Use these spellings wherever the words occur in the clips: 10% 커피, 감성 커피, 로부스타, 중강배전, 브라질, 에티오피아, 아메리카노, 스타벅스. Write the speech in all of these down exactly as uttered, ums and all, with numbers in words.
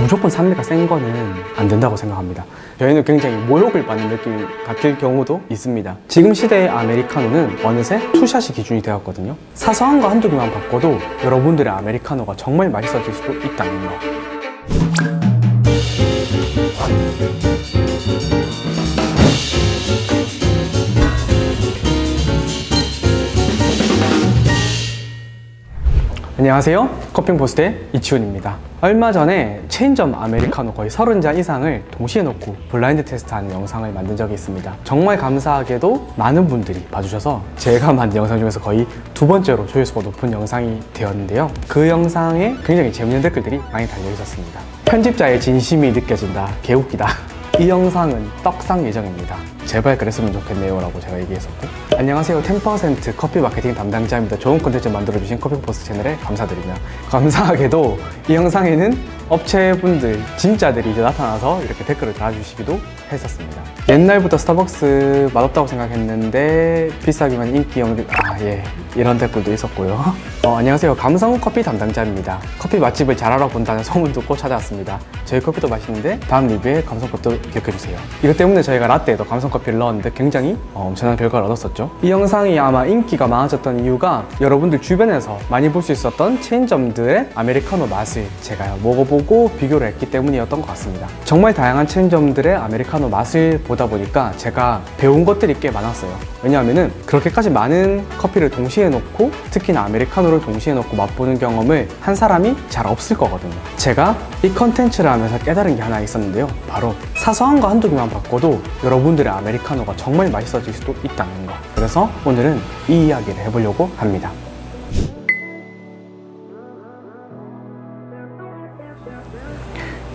무조건 산미가 센 거는 안 된다고 생각합니다. 저희는 굉장히 모욕을 받는 느낌 같은 경우도 있습니다. 지금 시대의 아메리카노는 어느새 투샷이 기준이 되었거든요. 사소한 거 한두 개만 바꿔도 여러분들의 아메리카노가 정말 맛있어질 수도 있다는 거. 안녕하세요, 커피포스트의 이치훈입니다. 얼마 전에 체인점 아메리카노 거의 서른 잔 이상을 동시에 넣고 블라인드 테스트하는 영상을 만든 적이 있습니다. 정말 감사하게도 많은 분들이 봐주셔서 제가 만든 영상 중에서 거의 두 번째로 조회수가 높은 영상이 되었는데요, 그 영상에 굉장히 재밌는 댓글들이 많이 달려있었습니다. 편집자의 진심이 느껴진다, 개웃기다, 이 영상은 떡상 예정입니다, 제발 그랬으면 좋겠네요 라고 제가 얘기했었고, 안녕하세요, 십 퍼센트 커피 마케팅 담당자입니다, 좋은 콘텐츠 만들어주신 커피포스트 채널에 감사드립니다. 감사하게도 이 영상에는 업체분들, 진짜들이 이제 나타나서 이렇게 댓글을 달아주시기도 했었습니다. 옛날부터 스타벅스 맛없다고 생각했는데 비싸기만 인기 영등, 아 예, 이런 댓글도 있었고요. 어, 안녕하세요, 감성 커피 담당자입니다, 커피 맛집을 잘 알아본다는 소문 듣고 찾아왔습니다, 저희 커피도 맛있는데 다음 리뷰에 감성컵도 기억해주세요. 이것 때문에 저희가 라떼에도 감성커피를 넣었는데 굉장히 어, 엄청난 결과를 얻었었죠. 이 영상이 아마 인기가 많아졌던 이유가 여러분들 주변에서 많이 볼 수 있었던 체인점들의 아메리카노 맛을 제가 먹어보고 비교를 했기 때문이었던 것 같습니다. 정말 다양한 체인점들의 아메리카노 맛을 보다 보니까 제가 배운 것들이 꽤 많았어요. 왜냐하면은 그렇게까지 많은 커피를 동시에 넣고, 특히나 아메리카노를 동시에 넣고 맛보는 경험을 한 사람이 잘 없을 거거든요. 제가 이 컨텐츠를 하면서 깨달은 게 하나 있었는데요, 바로 사소한 거 한두 개만 바꿔도 여러분들의 아메리카노가 정말 맛있어질 수도 있다는 거. 그래서 오늘은 이 이야기를 해보려고 합니다.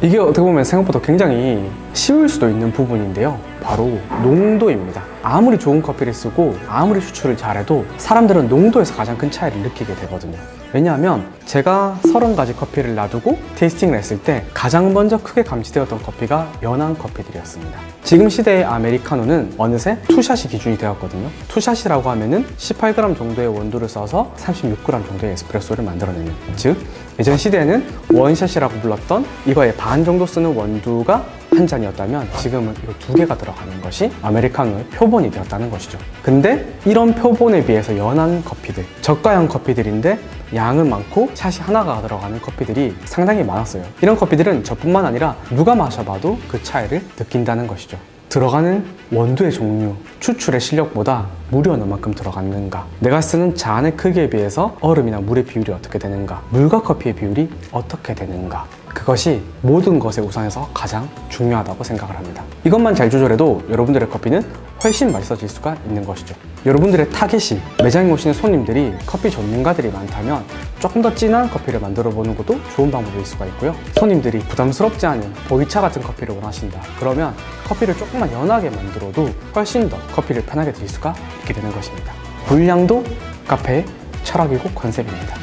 이게 어떻게 보면 생각보다 굉장히 쉬울 수도 있는 부분인데요, 바로 농도입니다. 아무리 좋은 커피를 쓰고 아무리 추출을 잘해도 사람들은 농도에서 가장 큰 차이를 느끼게 되거든요. 왜냐하면 제가 서른 가지 커피를 놔두고 테이스팅을 했을 때 가장 먼저 크게 감지되었던 커피가 연한 커피들이었습니다. 지금 시대의 아메리카노는 어느새 투샷이 기준이 되었거든요. 투샷이라고 하면은 십팔 그램 정도의 원두를 써서 삼십육 그램 정도의 에스프레소를 만들어내는, 즉 예전 시대에는 원샷이라고 불렀던 이거의 반 정도 쓰는 원두가 한 잔이었다면 지금은 이거 두 개가 들어가는 것이 아메리카노의 표본이 되었다는 것이죠. 근데 이런 표본에 비해서 연한 커피들, 저가형 커피들인데 양은 많고 샷이 하나가 들어가는 커피들이 상당히 많았어요. 이런 커피들은 저뿐만 아니라 누가 마셔봐도 그 차이를 느낀다는 것이죠. 들어가는 원두의 종류, 추출의 실력보다 물이 어느 만큼 들어갔는가, 내가 쓰는 잔의 크기에 비해서 얼음이나 물의 비율이 어떻게 되는가, 물과 커피의 비율이 어떻게 되는가, 그것이 모든 것의 우선에서 가장 중요하다고 생각을 합니다. 이것만 잘 조절해도 여러분들의 커피는 훨씬 맛있어질 수가 있는 것이죠. 여러분들의 타겟이 매장에 오시는 손님들이 커피 전문가들이 많다면 조금 더 진한 커피를 만들어 보는 것도 좋은 방법일 수가 있고요, 손님들이 부담스럽지 않은 보이차 같은 커피를 원하신다 그러면 커피를 조금만 연하게 만들어도 훨씬 더 커피를 편하게 드실 수가 있게 되는 것입니다. 분량도 카페의 철학이고 컨셉입니다.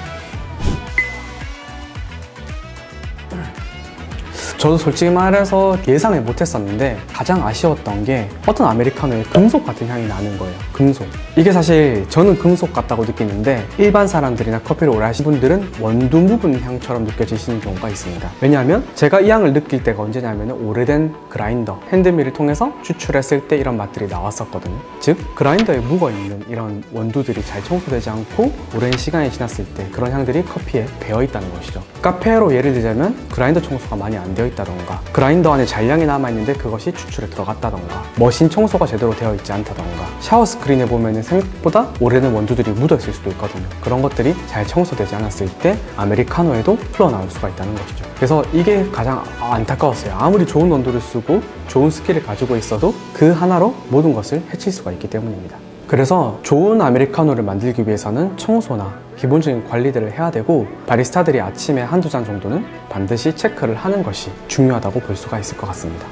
저도 솔직히 말해서 예상을 못했었는데 가장 아쉬웠던 게 어떤 아메리카노에 금속 같은 향이 나는 거예요. 금속. 이게 사실 저는 금속 같다고 느끼는데 일반 사람들이나 커피를 오래 하신 분들은 원두 묵은 향처럼 느껴지시는 경우가 있습니다. 왜냐하면 제가 이 향을 느낄 때가 언제냐면 오래된 그라인더, 핸드밀을 통해서 추출했을 때 이런 맛들이 나왔었거든요. 즉 그라인더에 묵어있는 이런 원두들이 잘 청소되지 않고 오랜 시간이 지났을 때 그런 향들이 커피에 배어있다는 것이죠. 카페로 예를 들자면 그라인더 청소가 많이 안 되어 있다던가, 그라인더 안에 잔량이 남아있는데 그것이 추출에 들어갔다던가, 머신 청소가 제대로 되어 있지 않다던가, 샤워 스크린에 보면 생각보다 오래된 원두들이 묻어있을 수도 있거든요. 그런 것들이 잘 청소되지 않았을 때 아메리카노에도 흘러나올 수가 있다는 것이죠. 그래서 이게 가장 안타까웠어요. 아무리 좋은 원두를 쓰고 좋은 스킬을 가지고 있어도 그 하나로 모든 것을 해칠 수가 있기 때문입니다. 그래서 좋은 아메리카노를 만들기 위해서는 청소나 기본적인 관리들을 해야 되고, 바리스타들이 아침에 한두 잔 정도는 반드시 체크를 하는 것이 중요하다고 볼 수가 있을 것 같습니다.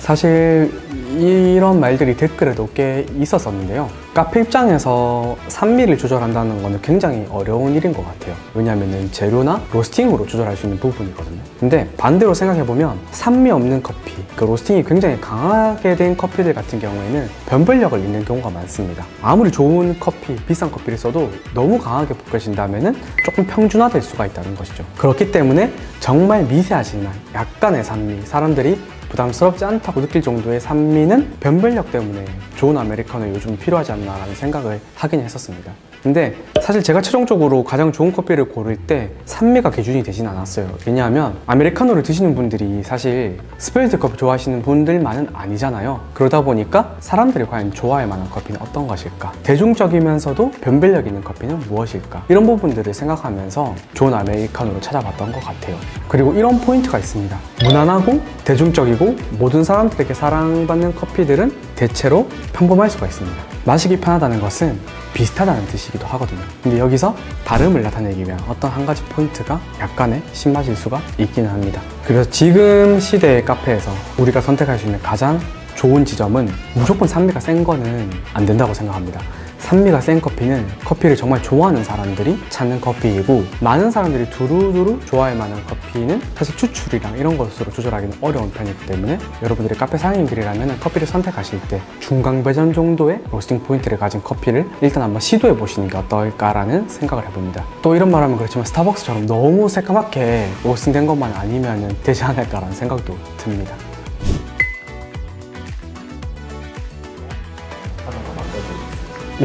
사실 이런 말들이 댓글에도 꽤 있었었는데요. 카페 입장에서 산미를 조절한다는 거는 굉장히 어려운 일인 것 같아요. 왜냐하면 재료나 로스팅으로 조절할 수 있는 부분이거든요. 근데 반대로 생각해보면 산미 없는 커피, 그 로스팅이 굉장히 강하게 된 커피들 같은 경우에는 변별력을 잃는 경우가 많습니다. 아무리 좋은 커피, 비싼 커피를 써도 너무 강하게 볶아진다면 조금 평준화될 수가 있다는 것이죠. 그렇기 때문에 정말 미세하지만 약간의 산미, 사람들이 부담스럽지 않다고 느낄 정도의 산미는 변별력 때문에 좋은 아메리카노 요즘 필요하지 않나 라는 생각을 하긴 했었습니다. 근데 사실 제가 최종적으로 가장 좋은 커피를 고를 때 산미가 기준이 되진 않았어요. 왜냐하면 아메리카노를 드시는 분들이 사실 스페셜티 커피 좋아하시는 분들만은 아니잖아요. 그러다 보니까 사람들이 과연 좋아할 만한 커피는 어떤 것일까, 대중적이면서도 변별력 있는 커피는 무엇일까, 이런 부분들을 생각하면서 좋은 아메리카노를 찾아봤던 것 같아요. 그리고 이런 포인트가 있습니다. 무난하고 대중적이고 모든 사람들에게 사랑받는 커피들은 대체로 평범할 수가 있습니다. 마시기 편하다는 것은 비슷하다는 뜻이기도 하거든요. 근데 여기서 다름을 나타내기 위한 어떤 한 가지 포인트가 약간의 신맛일 수가 있기는 합니다. 그래서 지금 시대의 카페에서 우리가 선택할 수 있는 가장 좋은 지점은 무조건 산미가 센 거는 안 된다고 생각합니다. 산미가 센 커피는 커피를 정말 좋아하는 사람들이 찾는 커피이고, 많은 사람들이 두루두루 좋아할 만한 커피는 사실 추출이랑 이런 것으로 조절하기는 어려운 편이기 때문에 여러분들이 카페 사장님들이라면 커피를 선택하실 때 중강배전 정도의 로스팅 포인트를 가진 커피를 일단 한번 시도해 보시는 게 어떨까라는 생각을 해봅니다. 또 이런 말 하면 그렇지만 스타벅스처럼 너무 새까맣게 로스팅된 것만 아니면 되지 않을까라는 생각도 듭니다.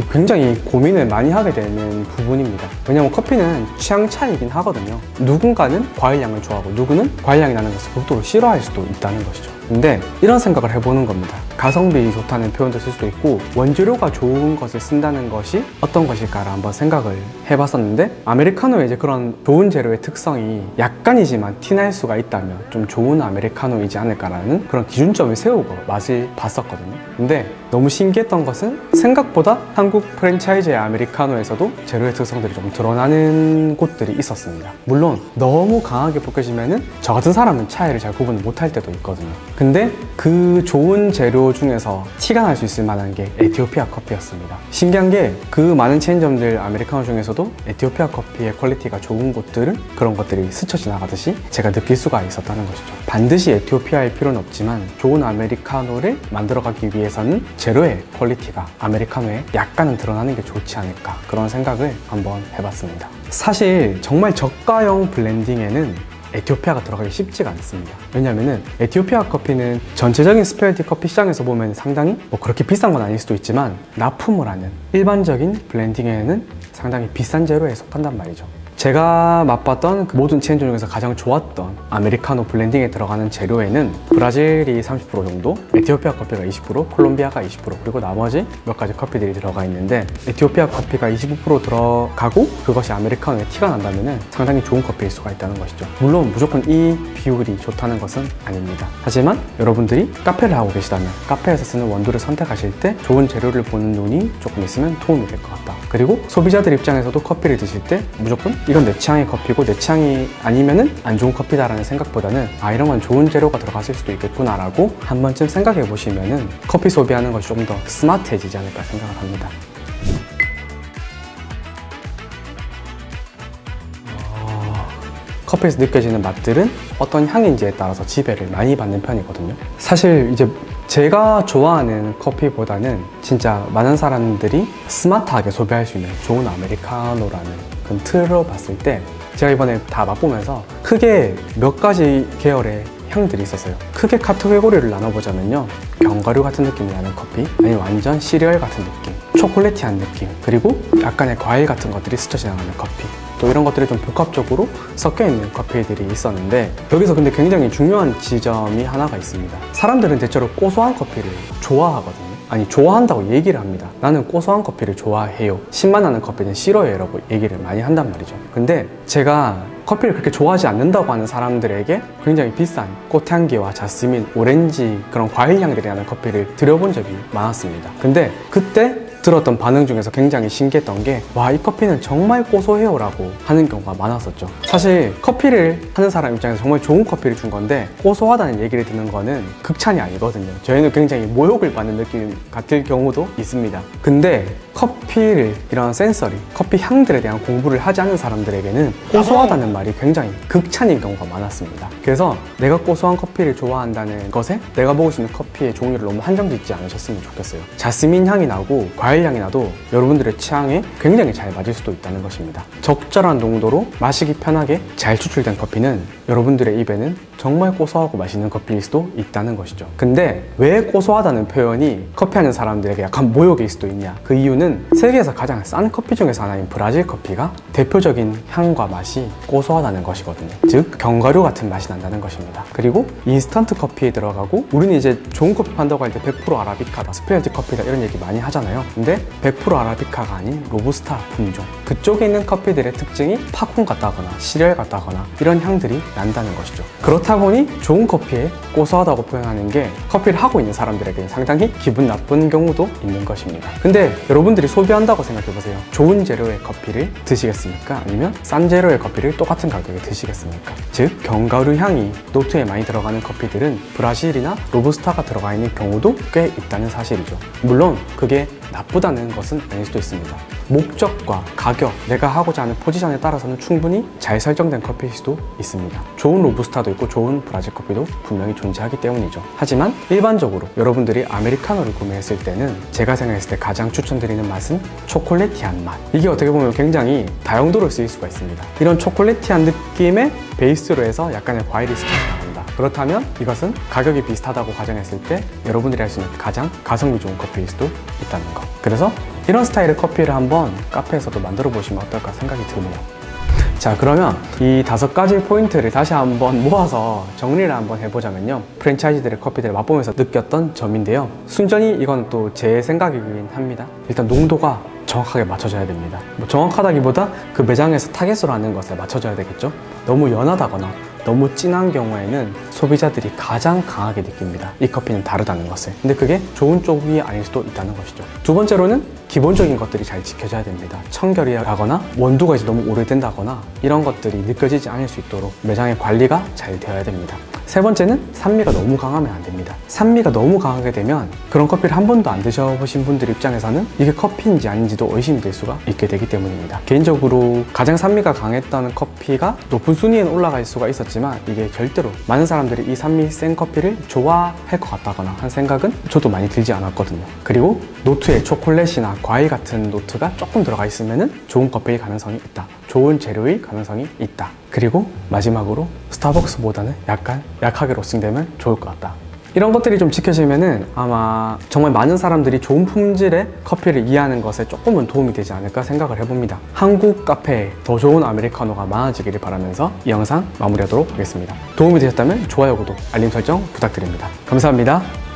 굉장히 고민을 많이 하게 되는 부분입니다. 왜냐면 커피는 취향 차이긴 하거든요. 누군가는 과일향을 좋아하고 누구는 과일향이 나는 것을 극도로 싫어할 수도 있다는 것이죠. 근데 이런 생각을 해보는 겁니다. 가성비 좋다는 표현도 쓸 수도 있고 원재료가 좋은 것을 쓴다는 것이 어떤 것일까를 한번 생각을 해봤었는데, 아메리카노의 이제 그런 좋은 재료의 특성이 약간이지만 티날 수가 있다면 좀 좋은 아메리카노이지 않을까라는 그런 기준점을 세우고 맛을 봤었거든요. 근데 너무 신기했던 것은 생각보다 한국 프랜차이즈의 아메리카노에서도 재료의 특성들이 좀 드러나는 곳들이 있었습니다. 물론 너무 강하게 볶여지면은 저 같은 사람은 차이를 잘 구분을 못할 때도 있거든요. 근데 그 좋은 재료 중에서 티가 날 수 있을 만한 게 에티오피아 커피였습니다. 신기한 게 그 많은 체인점들 아메리카노 중에서도 에티오피아 커피의 퀄리티가 좋은 곳들은 그런 것들이 스쳐 지나가듯이 제가 느낄 수가 있었다는 것이죠. 반드시 에티오피아일 필요는 없지만 좋은 아메리카노를 만들어가기 위해서는 재료의 퀄리티가 아메리카노에 약간은 드러나는 게 좋지 않을까, 그런 생각을 한번 해봤습니다. 사실 정말 저가형 블렌딩에는 에티오피아가 들어가기 쉽지가 않습니다. 왜냐하면 에티오피아 커피는 전체적인 스페셜티 커피 시장에서 보면 상당히 뭐 그렇게 비싼 건 아닐 수도 있지만 납품을 하는 일반적인 블렌딩에는 상당히 비싼 재료에 속한단 말이죠. 제가 맛봤던 그 모든 체인점 중에서 가장 좋았던 아메리카노 블렌딩에 들어가는 재료에는 브라질이 삼십 퍼센트 정도, 에티오피아 커피가 이십 퍼센트, 콜롬비아가 이십 퍼센트, 그리고 나머지 몇 가지 커피들이 들어가 있는데, 에티오피아 커피가 이십오 퍼센트 들어가고 그것이 아메리카노에 티가 난다면 상당히 좋은 커피일 수가 있다는 것이죠. 물론 무조건 이 비율이 좋다는 것은 아닙니다. 하지만 여러분들이 카페를 하고 계시다면 카페에서 쓰는 원두를 선택하실 때 좋은 재료를 보는 눈이 조금 있으면 도움이 될 것 같다. 그리고 소비자들 입장에서도 커피를 드실 때 무조건 이건 내 취향의 커피고 내 취향이 아니면은 안 좋은 커피다라는 생각보다는 아, 이런 건 좋은 재료가 들어갔을 수도 있겠구나 라고 한 번쯤 생각해 보시면은 커피 소비하는 것이 좀 더 스마트해지지 않을까 생각을 합니다. 커피에서 느껴지는 맛들은 어떤 향인지에 따라서 지배를 많이 받는 편이거든요. 사실 이제 제가 좋아하는 커피보다는 진짜 많은 사람들이 스마트하게 소비할 수 있는 좋은 아메리카노라는 그 틀로 봤을 때 제가 이번에 다 맛보면서 크게 몇 가지 계열의 향들이 있었어요. 크게 카테고리를 나눠보자면요, 견과류 같은 느낌이 나는 커피, 아니면 완전 시리얼 같은 느낌, 초콜릿한 느낌, 그리고 약간의 과일 같은 것들이 스쳐 지나가는 커피, 또 이런 것들이 좀 복합적으로 섞여있는 커피들이 있었는데, 여기서 근데 굉장히 중요한 지점이 하나가 있습니다. 사람들은 대체로 고소한 커피를 좋아하거든요. 아니, 좋아한다고 얘기를 합니다. 나는 고소한 커피를 좋아해요, 신맛 나는 커피는 싫어요 라고 얘기를 많이 한단 말이죠. 근데 제가 커피를 그렇게 좋아하지 않는다고 하는 사람들에게 굉장히 비싼 꽃향기와 자스민, 오렌지, 그런 과일향들이 나는 커피를 들여본 적이 많았습니다. 근데 그때 들었던 반응 중에서 굉장히 신기했던 게 와, 이 커피는 정말 고소해요 라고 하는 경우가 많았었죠. 사실 커피를 하는 사람 입장에서 정말 좋은 커피를 준 건데 고소하다는 얘기를 듣는 거는 극찬이 아니거든요. 저희는 굉장히 모욕을 받는 느낌 같을 경우도 있습니다. 근데 커피를, 이런 센서리, 커피 향들에 대한 공부를 하지 않은 사람들에게는 고소하다는 말이 굉장히 극찬인 경우가 많았습니다. 그래서 내가 고소한 커피를 좋아한다는 것에 내가 먹을 수 있는 커피의 종류를 너무 한정짓지 않으셨으면 좋겠어요. 자스민 향이 나고 과일 향이 나도 여러분들의 취향에 굉장히 잘 맞을 수도 있다는 것입니다. 적절한 농도로 마시기 편하게 잘 추출된 커피는 여러분들의 입에는 정말 고소하고 맛있는 커피일 수도 있다는 것이죠. 근데 왜 고소하다는 표현이 커피하는 사람들에게 약간 모욕일 수도 있냐, 그 이유는 세계에서 가장 싼 커피 중에서 하나인 브라질 커피가 대표적인 향과 맛이 고소하다는 것이거든요. 즉 견과류 같은 맛이 난다는 것입니다. 그리고 인스턴트 커피에 들어가고, 우리는 이제 좋은 커피 판다고 할 때 백 퍼센트 아라비카다, 스페셜티 커피다 이런 얘기 많이 하잖아요. 근데 백 퍼센트 아라비카가 아닌 로부스타 품종, 그쪽에 있는 커피들의 특징이 팝콘 같다거나 시리얼 같다거나 이런 향들이 난다는 것이죠. 그렇다 보니 좋은 커피에 고소하다고 표현하는 게 커피를 하고 있는 사람들에게는 상당히 기분 나쁜 경우도 있는 것입니다. 근데 여러분 여러분들이 소비한다고 생각해보세요. 좋은 재료의 커피를 드시겠습니까? 아니면 싼 재료의 커피를 똑같은 가격에 드시겠습니까? 즉 견과류 향이 노트에 많이 들어가는 커피들은 브라질이나 로부스타가 들어가 있는 경우도 꽤 있다는 사실이죠. 물론 그게 나쁘다는 것은 아닐 수도 있습니다. 목적과 가격, 내가 하고자 하는 포지션에 따라서는 충분히 잘 설정된 커피일 수도 있습니다. 좋은 로부스타도 있고 좋은 브라질 커피도 분명히 존재하기 때문이죠. 하지만 일반적으로 여러분들이 아메리카노를 구매했을 때는 제가 생각했을 때 가장 추천드리는 맛은 초콜릿티한 맛, 이게 어떻게 보면 굉장히 다용도로 쓰일 수가 있습니다. 이런 초콜릿티한 느낌의 베이스로 해서 약간의 과일이 스쳐서 나온다. 그렇다면 이것은 가격이 비슷하다고 가정했을 때 여러분들이 할 수 있는 가장 가성비 좋은 커피일 수도 있다는 것. 그래서 이런 스타일의 커피를 한번 카페에서도 만들어 보시면 어떨까 생각이 드네요. 자, 그러면 이 다섯 가지 포인트를 다시 한번 모아서 정리를 한번 해보자면요, 프랜차이즈들의 커피들을 맛보면서 느꼈던 점인데요, 순전히 이건 또 제 생각이긴 합니다. 일단 농도가 정확하게 맞춰져야 됩니다. 뭐 정확하다기보다 그 매장에서 타겟으로 하는 것에 맞춰져야 되겠죠. 너무 연하다거나 너무 진한 경우에는 소비자들이 가장 강하게 느낍니다. 이 커피는 다르다는 것을. 근데 그게 좋은 쪽이 아닐 수도 있다는 것이죠. 두 번째로는 기본적인 것들이 잘 지켜져야 됩니다. 청결이라거나 원두가 이제 너무 오래된다거나 이런 것들이 느껴지지 않을 수 있도록 매장의 관리가 잘 되어야 됩니다. 세 번째는 산미가 너무 강하면 안 됩니다. 산미가 너무 강하게 되면 그런 커피를 한 번도 안 드셔보신 분들 입장에서는 이게 커피인지 아닌지도 의심이 될 수가 있게 되기 때문입니다. 개인적으로 가장 산미가 강했던 커피가 높은 순위에는 올라갈 수가 있었지만 이게 절대로 많은 사람들이 이 산미 센 커피를 좋아할 것 같다거나 한 생각은 저도 많이 들지 않았거든요. 그리고 노트에 초콜릿이나 과일 같은 노트가 조금 들어가 있으면 좋은 커피일 가능성이 있다, 좋은 재료일 가능성이 있다. 그리고 마지막으로 스타벅스보다는 약간 약하게 로스팅되면 좋을 것 같다. 이런 것들이 좀 지켜지면은 아마 정말 많은 사람들이 좋은 품질의 커피를 이해하는 것에 조금은 도움이 되지 않을까 생각을 해봅니다. 한국 카페에 더 좋은 아메리카노가 많아지기를 바라면서 이 영상 마무리하도록 하겠습니다. 도움이 되셨다면 좋아요, 구독, 알림 설정 부탁드립니다. 감사합니다.